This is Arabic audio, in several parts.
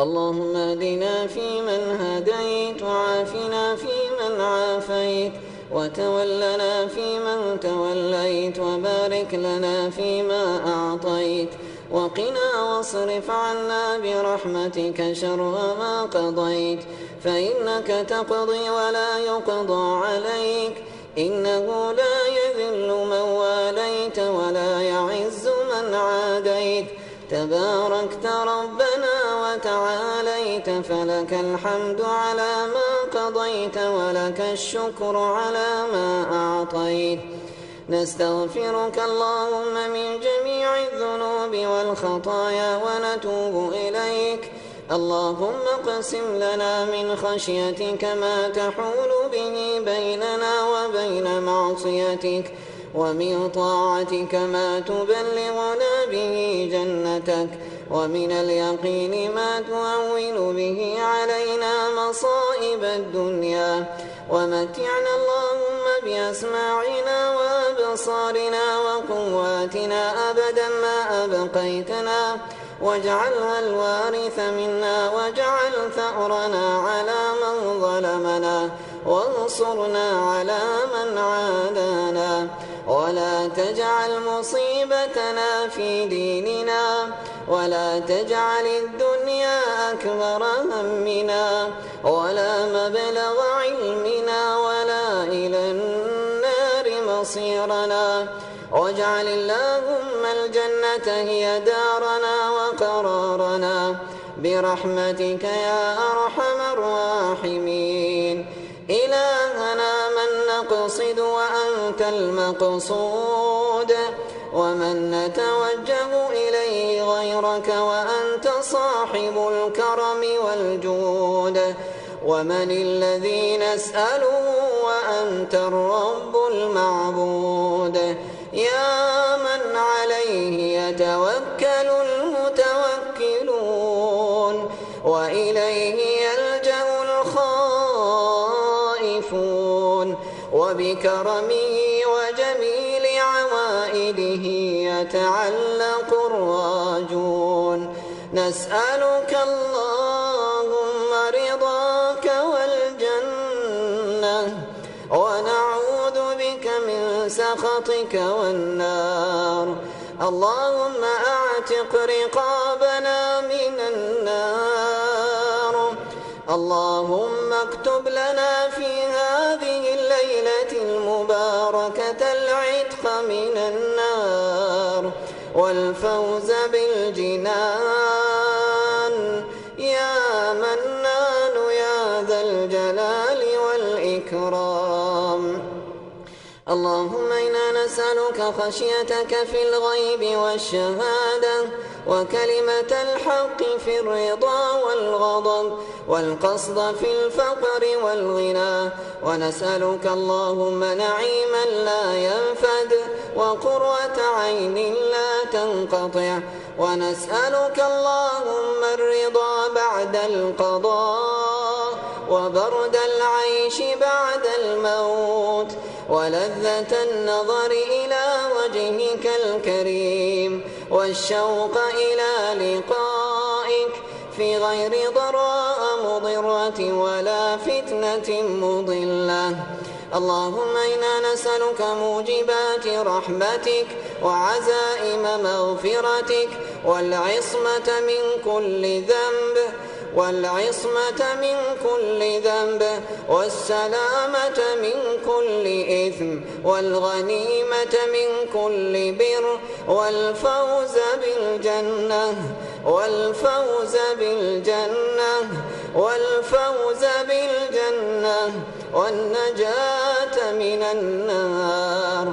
اللهم اهدنا فيمن هديت وعافنا فيمن عافيت وتولنا فيمن توليت وبارك لنا فيما أعطيت وقنا واصرف عنا برحمتك شر ما قضيت فإنك تقضي ولا يقضى عليك إنه لا يذل من واليت ولا يعز من عاديت تباركت ربنا وتعاليت فلك الحمد على ما قضيت ولك الشكر على ما أعطيت نستغفرك اللهم من جميع الذنوب والخطايا ونتوب إليك اللهم اقسم لنا من خشيتك ما تحول به بيننا وبين معصيتك ومن طاعتك ما تبلغنا به جنتك ومن اليقين ما تعون به علينا مصائب الدنيا ومتعنا اللهم بأسماعنا وأبصارنا وقواتنا أبدا ما أبقيتنا واجعلها الوارث منا واجعل ثأرنا على من ظلمنا وانصرنا على من عادانا ولا تجعل مصيبتنا في ديننا ولا تجعل الدنيا أكبر همنا ولا مبلغ علمنا ولا إلى النار مصيرنا واجعل اللهم الجنة هي دارنا وقرارنا برحمتك يا أرحم الراحمين إلهنا من نقصد وأنت المقصود ومن نتوجه إليه غيرك وأنت صاحب الكرم والجود ومن الذي نسأله وأنت الرب المعبود يا من عليه يتوكل المتوكلون وإليه يلجأ الخائفون وبكرمه وجميل عوائده يتعلق الراجون نسألك اللهم رضاك والجنة ونعوذ بك من سخطك والنار اللهم أعتق رقابنا من النار اللهم اكتب لنا في هذه الليلة المباركة العتق من النار والفوز بالجنان يا منان يا ذا الجلال والإكرام اللهم إنا نسألك خشيتك في الغيب والشهادة وكلمة الحق في الرضا والغضب والقصد في الفقر والغنى ونسألك اللهم نعيما لا ينفد وقرة عين لا تنقطع ونسألك اللهم الرضا بعد القضاء وبرد العيش بعد الموت ولذة النظر إلى وجهك الكريم والشوق إلى لقائك في غير ضراء مضرة ولا فتنة مضلة اللهم إنا نسألك موجبات رحمتك وعزائم مغفرتك والعصمة من كل ذنب والسلامة من كل إثم والغنيمة من كل بر والفوز بالجنة والنجاة من النار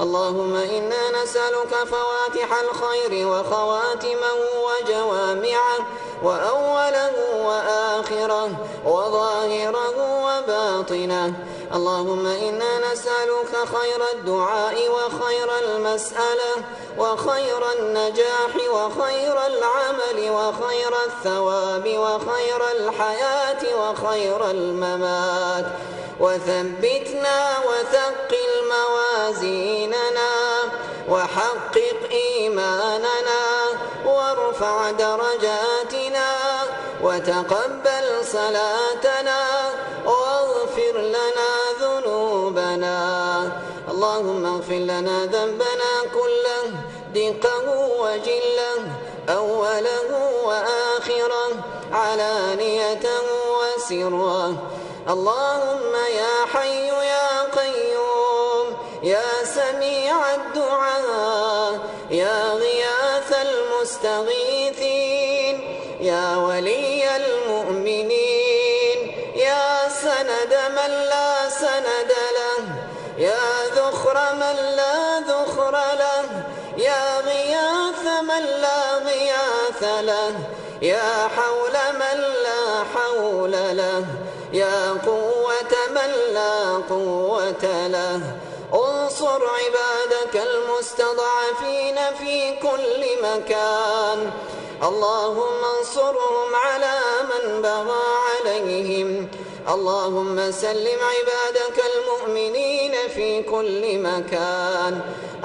اللهم إنا نسألك فواتح الخير وخواتمه وجوامعه وأوله وآخره وظاهره وباطنه اللهم إنا نسألك خير الدعاء وخير المسألة وخير النجاح وخير العمل وخير الثواب وخير الحياة وخير الممات وثبتنا وثقل موازيننا وحقق إيماننا وارفع درجاتنا وتقبل صلاتنا واغفر لنا ذنوبنا. اللهم اغفر لنا ذنبنا كله دقه وجله أوله وآخره علانيته وسره. اللهم يا حي يا قيوم يا سميع الدعاء يا غياث المستغيثين يا ولي المؤمنين يا سند من لا سند له يا ذخر من لا ذخر له يا غياث من لا غياث له يا حول من لا حول له يا قوة من لا قوة له. انصر عبادك المستضعفين في كل مكان. اللهم انصرهم على من بغى عليهم. اللهم سلم عبادك المؤمنين في كل مكان.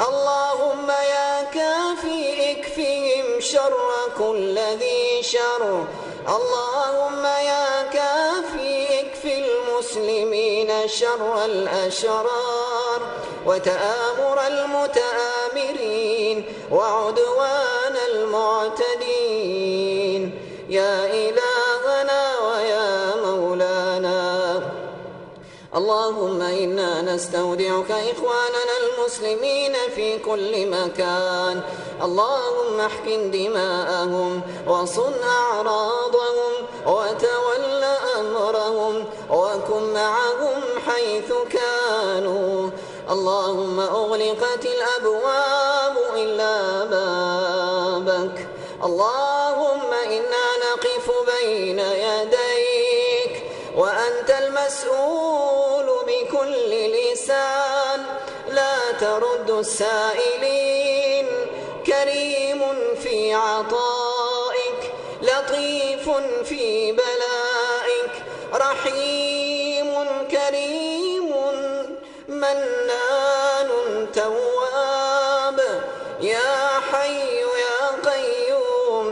اللهم يا كافي اكفهم شر كل ذي شر. اللهم يا كافي اكف المسلمين شر الأشرار وتآمر المتآمرين وعدوان المعتدين. يا إلهنا ويا مولانا اللهم إنا نستودعك إخواننا المسلمين في كل مكان. اللهم احقن دماءهم وصن أعراضهم وتول أمرهم وكن معهم حيث كانوا. اللهم أغلقت الأبواب إلا بابك. اللهم إنا نقف بين يديك وأنت المسؤول بكل لسان لا ترد السائلين. كريم في عطائك لطيف في بلائك رحيم كريم منان تواب. يا حي يا قيوم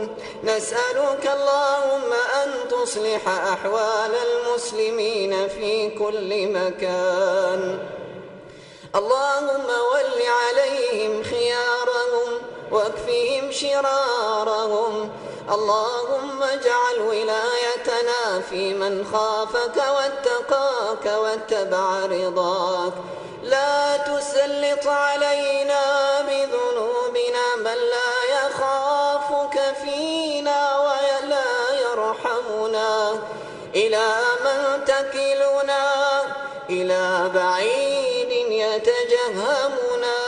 نسألك اللهم أن تصلح أحوال المسلمين في كل مكان. اللهم ول عليهم خيارهم واكفهم شرارهم. اللهم اجعل ولايتنا في من خافك واتقاك واتبع رضاك. لا تسلط علينا بذنوبنا من لا يخافك فينا ولا يرحمنا. إلى من تكلنا إلى بعيد يتجهمنا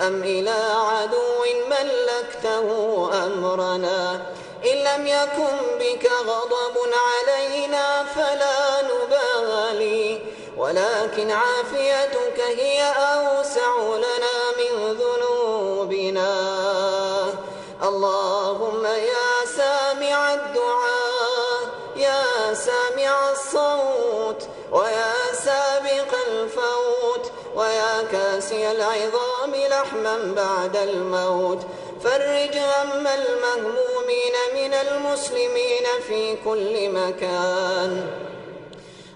أم إلى عدو ملكته أمرنا؟ إن لم يكن بك غضب علينا فلا نبالي، ولكن عافيتك هي أوسع لنا من ذنوبنا. اللهم يا سامع الدعاء يا سامع الصوت ويا سابق الفوت ويا كاسي العظام لحما بعد الموت فرج هم المهمومين من المسلمين في كل مكان.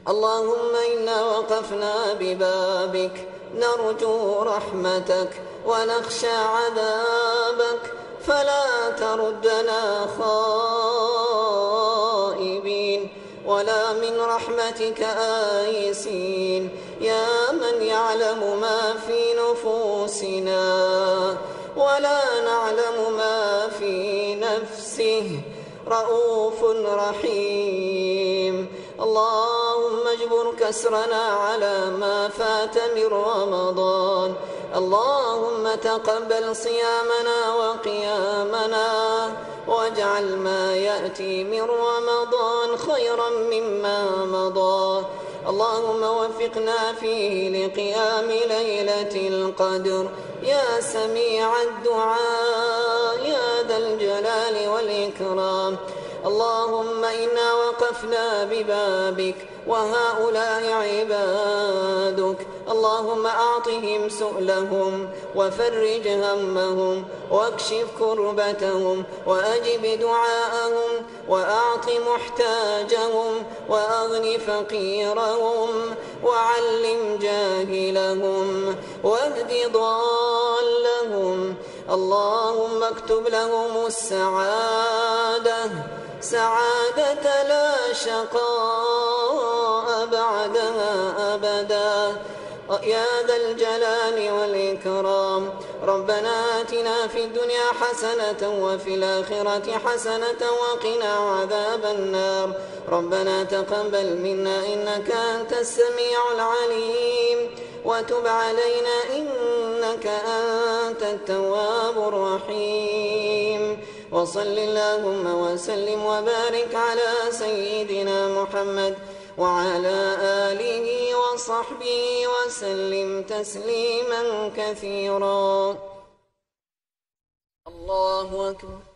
اللهم إنا وقفنا ببابك نرجو رحمتك ونخشى عذابك فلا تردنا خائبين ولا من رحمتك آيسين. يا من يعلم ما في نفوسنا ولا نعلم ما في نفسه رؤوف رحيم. اللهم اجبر كسرنا على ما فات من رمضان. اللهم تقبل صيامنا وقيامنا واجعل ما يأتي من رمضان خيرا مما مضى. اللهم وفقنا فيه لقيام ليلة القدر يا سميع الدعاء يا ذا الجلال والإكرام. اللهم إنا وقفنا ببابك وهؤلاء عبادك. اللهم أعطهم سؤلهم وفرج همهم واكشف كربتهم وأجب دعاءهم وأعط محتاجهم وأغن فقيرهم وعلم جاهلهم واهد ضالهم. اللهم اكتب لهم السعادة سعادة لا شقاء بعدها أبدا يا ذا الجلال والإكرام. ربنا آتنا في الدنيا حسنة وفي الآخرة حسنة وقنا عذاب النار. ربنا تقبل منا إنك أنت السميع العليم وتب علينا إنك أنت التواب الرحيم. وصل اللهم وسلم وبارك على سيدنا محمد وعلى آله وصحبه وسلم تسليما كثيرا. الله أكبر.